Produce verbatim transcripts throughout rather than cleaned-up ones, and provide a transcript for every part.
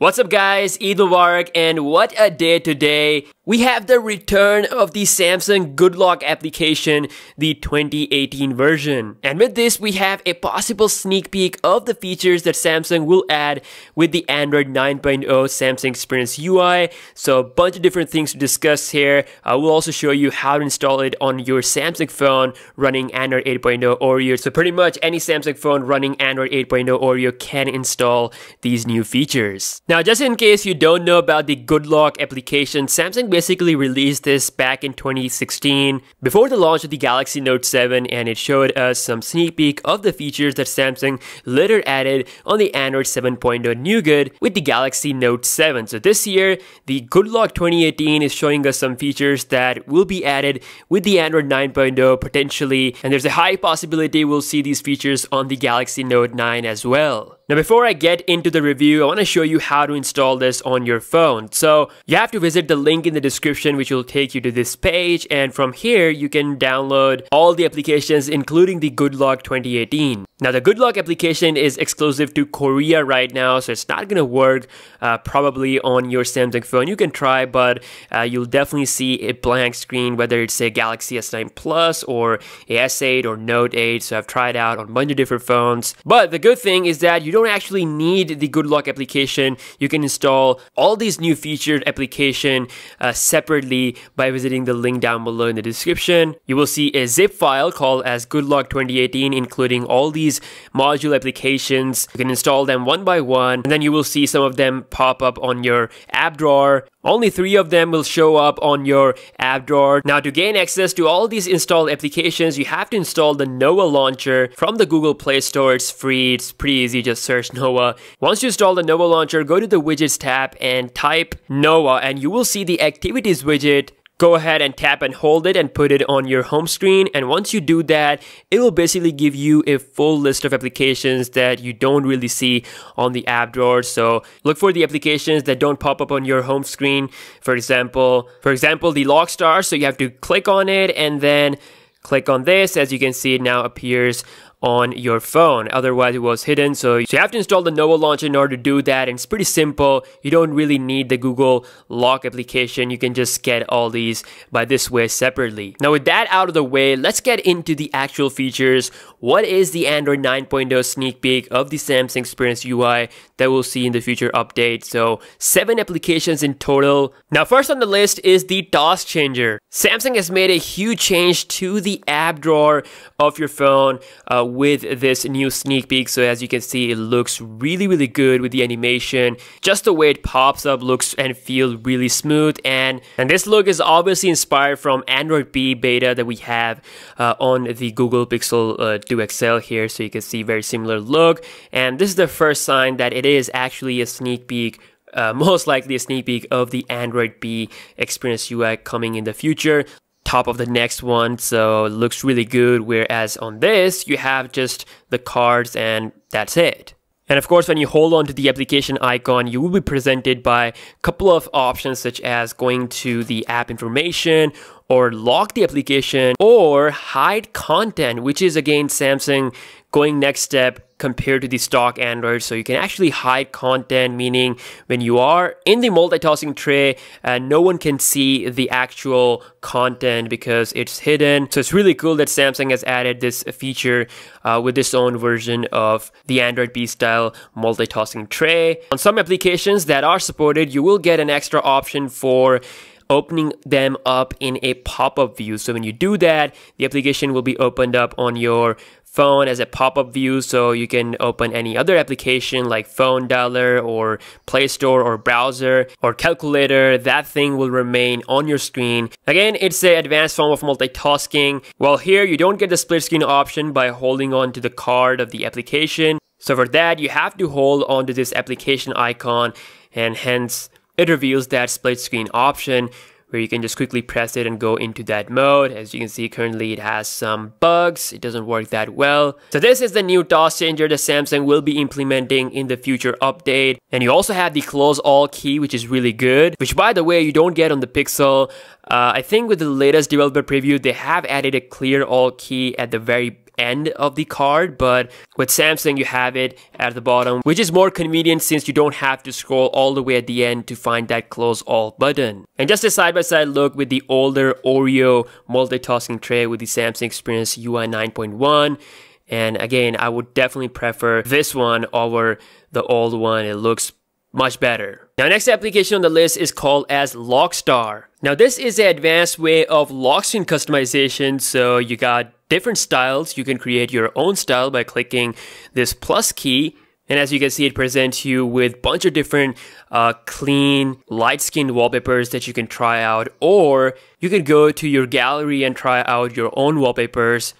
What's up guys, it's Mubarak, and what a day today. We have the return of the Samsung Good Lock application, the twenty eighteen version. And with this, we have a possible sneak peek of the features that Samsung will add with the Android nine point oh Samsung Experience U I. So a bunch of different things to discuss here. I will also show you how to install it on your Samsung phone running Android eight point oh Oreo. So pretty much any Samsung phone running Android eight point oh Oreo can install these new features. Now, just in case you don't know about the Good Lock application, Samsung basically released this back in twenty sixteen before the launch of the Galaxy Note seven, and it showed us some sneak peek of the features that Samsung later added on the Android seven point oh Nougat with the Galaxy Note seven. So this year, the Good Lock twenty eighteen is showing us some features that will be added with the Android nine point oh potentially, and there's a high possibility we'll see these features on the Galaxy Note nine as well. Now, before I get into the review, I want to show you how to install this on your phone. So you have to visit the link in the description, which will take you to this page, and from here you can download all the applications including the Good Lock twenty eighteen. Now, the Good Lock application is exclusive to Korea right now, so it's not gonna work uh, probably on your Samsung phone. You can try, but uh, you'll definitely see a blank screen, whether it's a Galaxy S nine Plus or a S eight or Note eight. So I've tried out on a bunch of different phones. But the good thing is that you don't actually need the Good Lock application. You can install all these new featured application uh, separately by visiting the link down below in the description. You will see a zip file called as Good Lock twenty eighteen, including all these module applications. You can install them one by one, and then you will see some of them pop up on your app drawer. Only three of them will show up on your app drawer. Now, to gain access to all these installed applications, you have to install the Nova launcher from the Google Play Store. It's free, it's pretty easy, just search Nova. Once you install the Nova launcher, go to the widgets tab and type Nova, and you will see the activities widget. Go ahead and tap and hold it and put it on your home screen. And once you do that, it will basically give you a full list of applications that you don't really see on the app drawer. So look for the applications that don't pop up on your home screen. For example, for example, the Lockstar. So you have to click on it and then click on this. As you can see, it now appears on your phone. Otherwise, it was hidden. So, so you have to install the Nova launcher in order to do that, and it's pretty simple. You don't really need the Google Lock application. You can just get all these by this way separately. Now, with that out of the way, let's get into the actual features. What is the Android nine point oh sneak peek of the Samsung Experience U I that we'll see in the future update? So seven applications in total. Now, first on the list is the DOS Changer. Samsung has made a huge change to the app drawer of your phone uh, with this new sneak peek. So as you can see, it looks really, really good with the animation. Just the way it pops up looks and feels really smooth. And, and this look is obviously inspired from Android P beta that we have uh, on the Google Pixel uh, two X L here. So you can see very similar look. And this is the first sign that it is actually a sneak peek uh, most likely a sneak peek of the Android P Experience U I coming in the future. Top of the next one, so it looks really good, whereas on this you have just the cards and that's it. And of course, when you hold on to the application icon, you will be presented by a couple of options, such as going to the app information or lock the application or hide content, which is again Samsung going next step compared to the stock Android. So you can actually hide content, meaning when you are in the multitasking tray, uh, no one can see the actual content because it's hidden. So it's really cool that Samsung has added this feature uh, with its own version of the Android P style multitasking tray. On some applications that are supported, you will get an extra option for opening them up in a pop-up view. So when you do that, the application will be opened up on your phone as a pop-up view, so you can open any other application like phone dialer or Play Store or browser or calculator. That thing will remain on your screen. Again, it's an advanced form of multitasking. Well, here you don't get the split screen option by holding on to the card of the application. So for that, you have to hold on to this application icon, and hence it reveals that split screen option, where you can just quickly press it and go into that mode. As you can see, currently it has some bugs. It doesn't work that well. So this is the new DOS Changer that Samsung will be implementing in the future update. And you also have the close all key, which is really good, which by the way, you don't get on the Pixel. Uh, I think with the latest developer preview, they have added a clear all key at the very end of the card, but with Samsung you have it at the bottom, which is more convenient since you don't have to scroll all the way at the end to find that close all button. And just a side-by-side look with the older Oreo multitasking tray with the Samsung Experience U I nine point one. And again, I would definitely prefer this one over the old one. It looks much better. Now, next application on the list is called as Lockstar. Now, this is an advanced way of lock screen customization. So you got different styles. You can create your own style by clicking this plus key. And as you can see, it presents you with a bunch of different uh, clean, light-skinned wallpapers that you can try out. Or you can go to your gallery and try out your own wallpapers.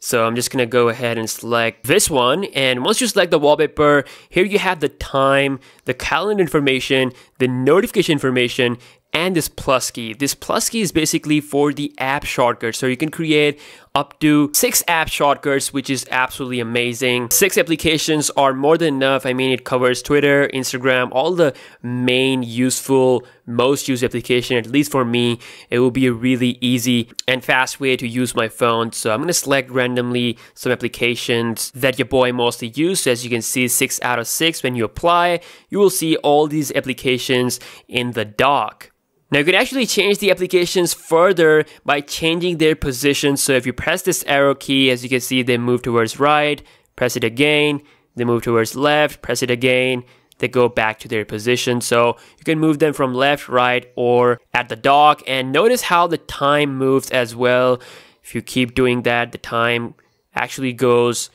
So I'm just gonna go ahead and select this one. And once you select the wallpaper, here you have the time, the calendar information, the notification information, and this plus key. This plus key is basically for the app shortcuts. So you can create up to six app shortcuts, which is absolutely amazing. Six applications are more than enough. I mean, it covers Twitter, Instagram, all the main useful, most used application, at least for me. It will be a really easy and fast way to use my phone. So I'm gonna select randomly some applications that your boy mostly use. So as you can see, six out of six. When you apply, you will see all these applications in the dock. Now you can actually change the applications further by changing their position. So if you press this arrow key, as you can see, they move towards right, press it again, they move towards left, press it again, they go back to their position. So you can move them from left, right, or at the dock. And notice how the time moves as well. If you keep doing that, the time actually goes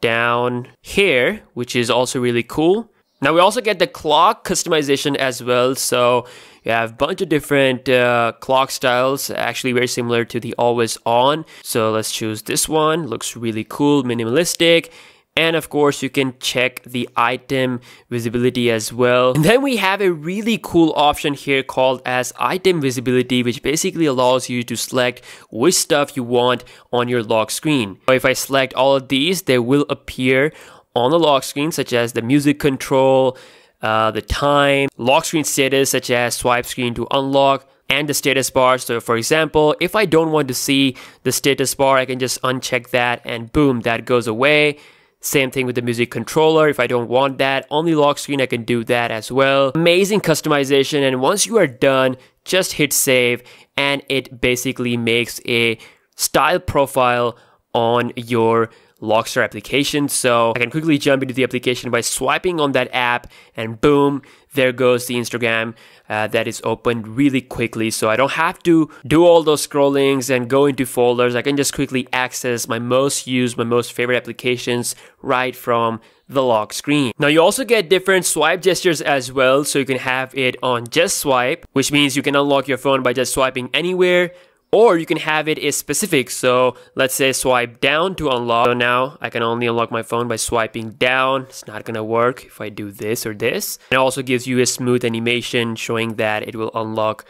down here, which is also really cool. Now we also get the clock customization as well. So you have a bunch of different uh, clock styles, actually very similar to the always on. So let's choose this one. Looks really cool, minimalistic. And of course, you can check the item visibility as well. And then we have a really cool option here called as item visibility, which basically allows you to select which stuff you want on your lock screen. So if I select all of these, they will appear on the lock screen, such as the music control, uh, the time, lock screen status, such as swipe screen to unlock, and the status bar. So for example, if I don't want to see the status bar, I can just uncheck that and boom, that goes away. Same thing with the music controller. If I don't want that on the lock screen, I can do that as well. Amazing customization. And once you are done, just hit save and it basically makes a style profile on your Lockstar application. So I can quickly jump into the application by swiping on that app and boom, there goes the Instagram uh, that is opened really quickly. So I don't have to do all those scrollings and go into folders. I can just quickly access my most used, my most favorite applications right from the lock screen. Now you also get different swipe gestures as well. So you can have it on just swipe, which means you can unlock your phone by just swiping anywhere. Or you can have it as specific. So let's say swipe down to unlock. So now I can only unlock my phone by swiping down. It's not gonna work if I do this or this. It also gives you a smooth animation showing that it will unlock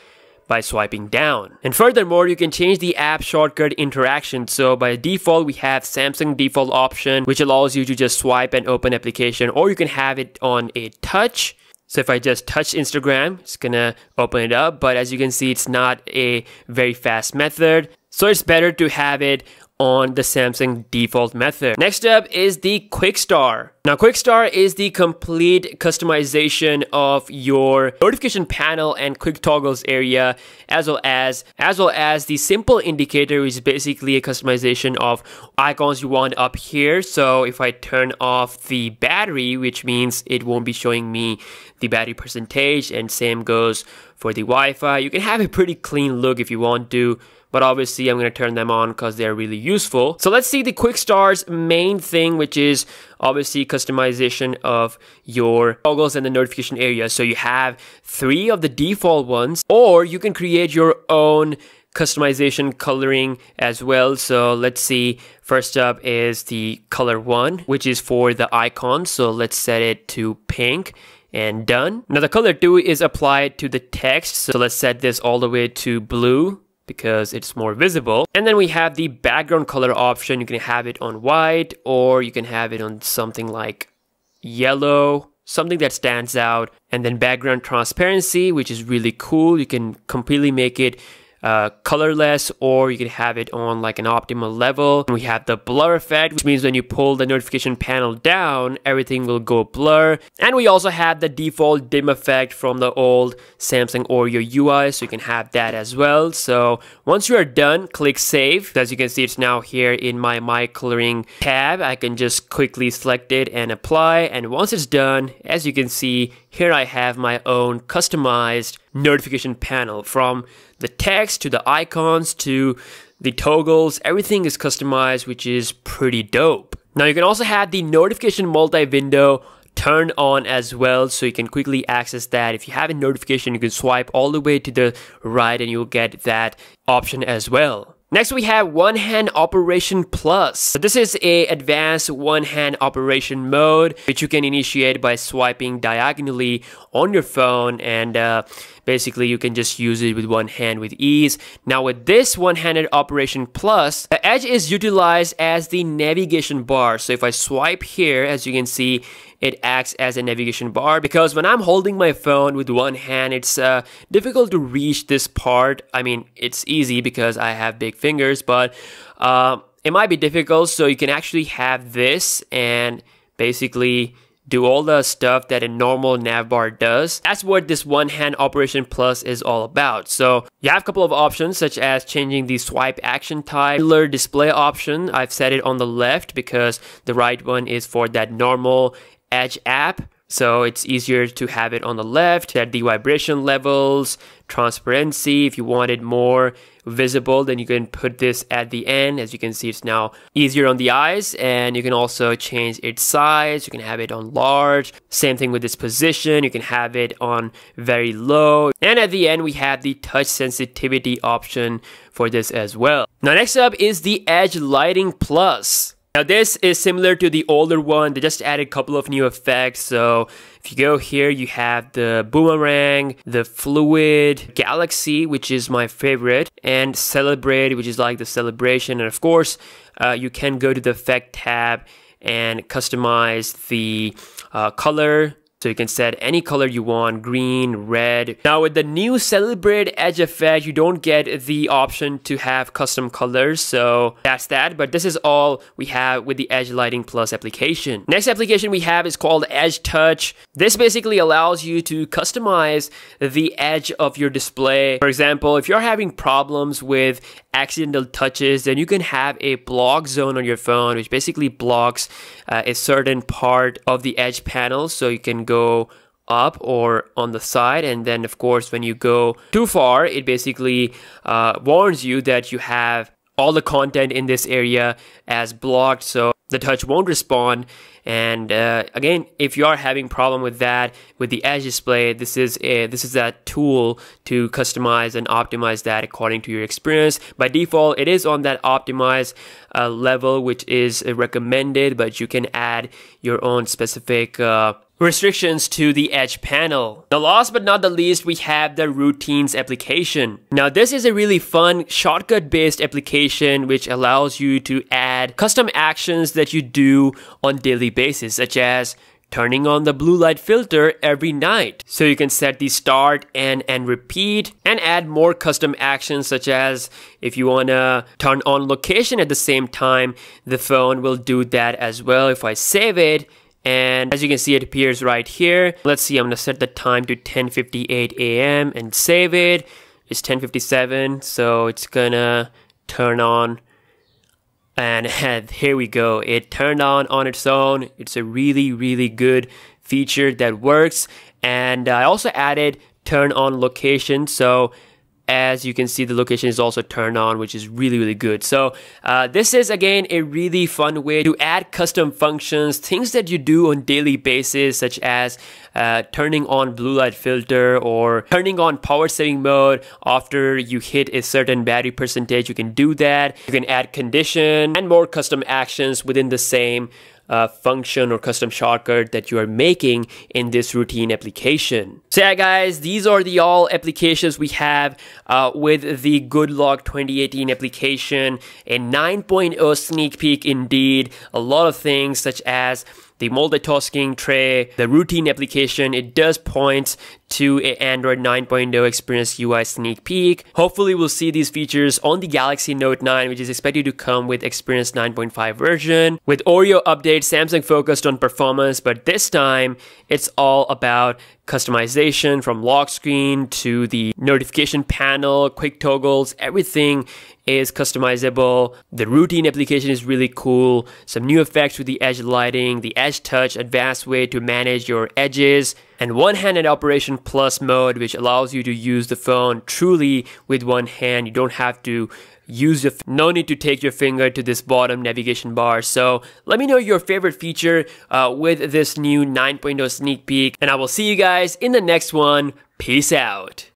by swiping down. And furthermore, you can change the app shortcut interaction. So by default, we have Samsung default option, which allows you to just swipe and open application, or you can have it on a touch. So if I just touch Instagram, it's gonna open it up. But as you can see, it's not a very fast method. So it's better to have it on the Samsung default method. Next up is the Quickstar. Now Quickstar is the complete customization of your notification panel and quick toggles area, as well as as well as the simple indicator, which is basically a customization of icons you want up here. So if I turn off the battery, which means it won't be showing me the battery percentage, and same goes for the Wi-Fi. You can have a pretty clean look if you want to, but obviously I'm gonna turn them on because they're really useful. So let's see the Quickstar's main thing, which is obviously customization of your toggles and the notification area. So you have three of the default ones, or you can create your own customization coloring as well. So let's see, first up is the color one, which is for the icon. So let's set it to pink and done. Now the color two is applied to the text. So let's set this all the way to blue, because it's more visible. And then we have the background color option. You can have it on white, or you can have it on something like yellow, something that stands out. And then background transparency, which is really cool. You can completely make it uh, colorless, or you can have it on like an optimal level. And we have the blur effect, which means when you pull the notification panel down, everything will go blur. And we also have the default dim effect from the old Samsung Oreo U I, so you can have that as well. So once you are done, click save. As you can see, it's now here in my My Coloring tab. I can just quickly select it and apply. And once it's done, as you can see, here I have my own customized notification panel, from the text to the icons to the toggles. Everything is customized, which is pretty dope. Now you can also have the notification multi-window turned on as well, so you can quickly access that. If you have a notification, you can swipe all the way to the right and you'll get that option as well. Next, we have One Hand Operation Plus. So this is a advanced one hand operation mode, which you can initiate by swiping diagonally on your phone, and uh, basically you can just use it with one hand with ease. Now with this one-handed Operation Plus, the edge is utilized as the navigation bar. So if I swipe here, as you can see, it acts as a navigation bar, because when I'm holding my phone with one hand, it's uh, difficult to reach this part. I mean, it's easy because I have big fingers, but uh, it might be difficult. So you can actually have this and basically do all the stuff that a normal nav bar does. That's what this One Hand Operation Plus is all about. So you have a couple of options, such as changing the swipe action type, color display option. I've set it on the left because the right one is for that normal Edge app, so it's easier to have it on the left. That the vibration levels, transparency, if you want it more visible, then you can put this at the end. As you can see, it's now easier on the eyes, and you can also change its size. You can have it on large, same thing with this position. You can have it on very low, and at the end we have the touch sensitivity option for this as well. Now next up is the Edge Lighting Plus. Now this is similar to the older one. They just added a couple of new effects. So if you go here, you have the boomerang, the fluid, galaxy, which is my favorite, and celebrate, which is like the celebration. And of course, uh, you can go to the effect tab and customize the uh, color. So you can set any color you want, green, red. Now with the new Celebrate Edge effect, you don't get the option to have custom colors, so that's that. But this is all we have with the Edge Lighting Plus application. Next application we have is called Edge Touch. This basically allows you to customize the edge of your display. For example, if you're having problems with accidental touches, then you can have a block zone on your phone, which basically blocks uh, a certain part of the edge panel, so you can go up or on the side. And then of course, when you go too far, it basically uh, warns you that you have all the content in this area as blocked, so the touch won't respond. And uh, again, if you are having problem with that with the edge display, this is a this is a tool to customize and optimize that according to your experience. By default, it is on that optimized uh, level, which is recommended, but you can add your own specific uh, restrictions to the edge panel. Now last but not the least, we have the Routines application. Now this is a really fun shortcut based application which allows you to add custom actions that you do on daily basis, such as turning on the blue light filter every night. So you can set the start and end repeat, and add more custom actions, such as if you want to turn on location at the same time, the phone will do that as well. If I save it, and as you can see, it appears right here. Let's see, I'm gonna set the time to ten fifty-eight a m and save it. It's ten fifty-seven, so it's gonna turn on. And here we go, it turned on on its own. It's a really, really good feature that works. And I also added turn on location, so as you can see, the location is also turned on, which is really, really good. So uh, this is, again, a really fun way to add custom functions, things that you do on daily basis, such as uh, turning on blue light filter or turning on power saving mode after you hit a certain battery percentage. You can do that. You can add condition and more custom actions within the same Uh, function or custom shortcut that you are making in this routine application. So yeah guys, these are the all applications we have uh, with the Good Lock twenty eighteen application. A nine point oh sneak peek indeed. A lot of things, such as the multitasking tray, the routine application. It does point to an Android nine point oh Experience U I sneak peek. Hopefully we'll see these features on the Galaxy Note nine, which is expected to come with Experience nine point five version. With Oreo update, Samsung focused on performance, but this time it's all about customization, from lock screen to the notification panel, quick toggles, everything is customizable. The routine application is really cool. Some new effects with the edge lighting, the edge touch, advanced way to manage your edges, and One Hand Operation Plus mode, which allows you to use the phone truly with one hand. You don't have to use your, no need to take your finger to this bottom navigation bar. So let me know your favorite feature uh, with this new nine point oh sneak peek, and I will see you guys in the next one. Peace out.